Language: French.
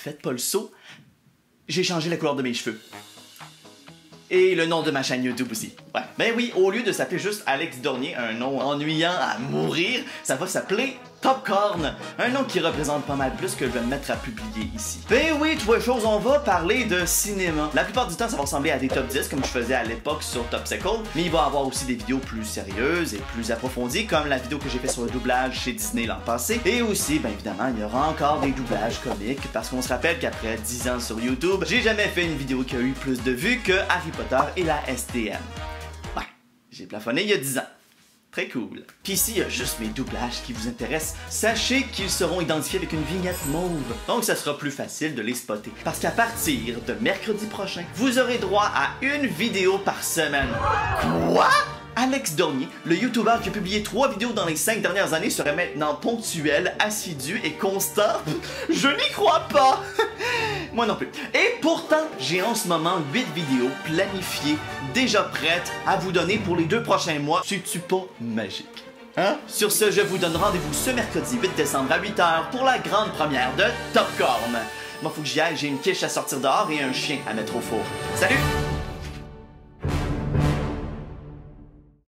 faites pas le saut, j'ai changé la couleur de mes cheveux. Et le nom de ma chaîne YouTube aussi. Ouais. Ben oui, au lieu de s'appeler juste Alex Dornier, un nom ennuyant à mourir, ça va s'appeler Topcorn, un nom qui représente pas mal plus que je vais me mettre à publier ici. Ben oui, tu vois chose, on va parler de cinéma. La plupart du temps, ça va ressembler à des top 10 comme je faisais à l'époque sur Topsicle, mais il va y avoir aussi des vidéos plus sérieuses et plus approfondies, comme la vidéo que j'ai fait sur le doublage chez Disney l'an passé. Et aussi, ben évidemment, il y aura encore des doublages comiques, parce qu'on se rappelle qu'après 10 ans sur YouTube, j'ai jamais fait une vidéo qui a eu plus de vues que Harry Potter et la STM. Ouais, j'ai plafonné il y a 10 ans. Très cool. Puis s'il y a juste mes doublages qui vous intéressent, sachez qu'ils seront identifiés avec une vignette mauve. Donc ça sera plus facile de les spotter. Parce qu'à partir de mercredi prochain, vous aurez droit à une vidéo par semaine. Quoi? Alex Dornier, le youtubeur qui a publié 3 vidéos dans les 5 dernières années, serait maintenant ponctuel, assidu et constant. Je n'y crois pas. Moi non plus. Et pourtant, j'ai en ce moment 8 vidéos planifiées, déjà prêtes à vous donner pour les 2 prochains mois. C'est-tu pas magique? Hein? Sur ce, je vous donne rendez-vous ce mercredi 8 décembre à 8 h pour la grande première de Topcorn. Moi, faut que j'y aille, j'ai une quiche à sortir dehors et un chien à mettre au four. Salut!